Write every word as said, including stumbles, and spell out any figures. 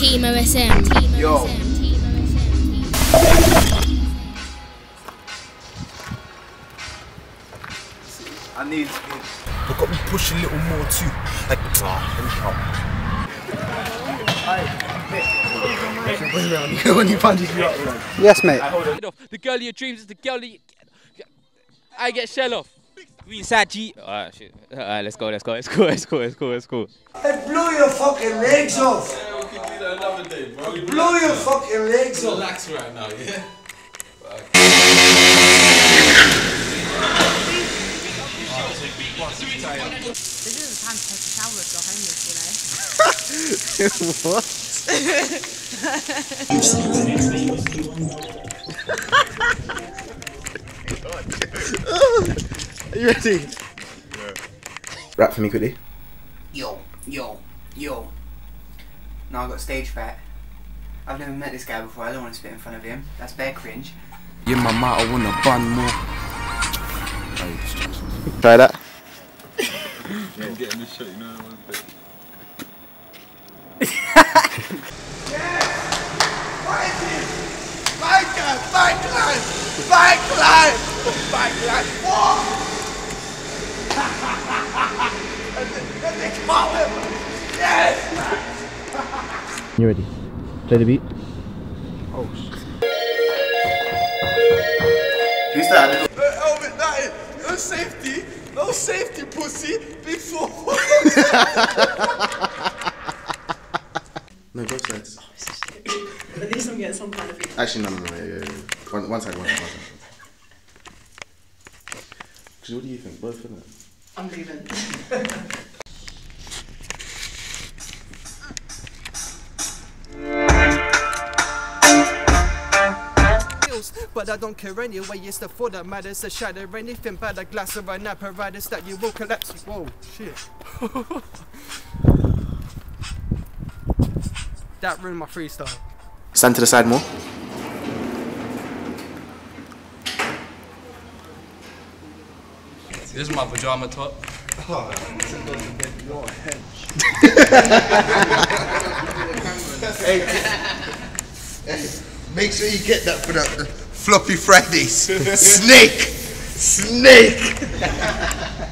Team O S M. Team Yo. O S M. Team O S M. Team O S M. I need it. They got me pushing a little more too. Like, ah, let me help. When you punches me up. Yes, mate. The girl of your dreams is the girl you... I get shell off. Green side G. Alright, shit. Alright, let's go, let's go, let's go, let's go, let's go, let's go. It blew your fucking legs off. Yeah, we can do that another day, bro. It blew your fucking legs off. Relax right now, yeah? This is the time to take a shower if you're homeless, you know? What? Are you ready? Yeah. Rap for me quickly. Yo, yo, yo. Now I've got stage fright. I've never met this guy before, I don't want to spit in front of him. That's bare cringe. Yeah, my mouth, I want to bun more. Try that. I'm getting this shit, you know, I want to fit. Yes! Fight it! Fight it! Fight life! Fight life! Fight life! Whoa! Yes! You ready? Play the beat. Oh shit. Who's that? No helmet, nothing. No safety. No safety, pussy. Big four. No, go sides. At least I'm getting some kind of... Actually, no, no, no. Yeah, yeah, yeah. One, one side, one side, one side. Because what do you think? Both, isn't it? I'm leaving. But I don't care anyway, it's the thought that matters. To shatter anything but a glass of an apparatus that you will collapse. Whoa, shit. That ruined my freestyle. Stand to the side more. This is my pajama top. Oh, your hey, hey, make sure you get that for the Floppy Freddy's. Snake! Snake!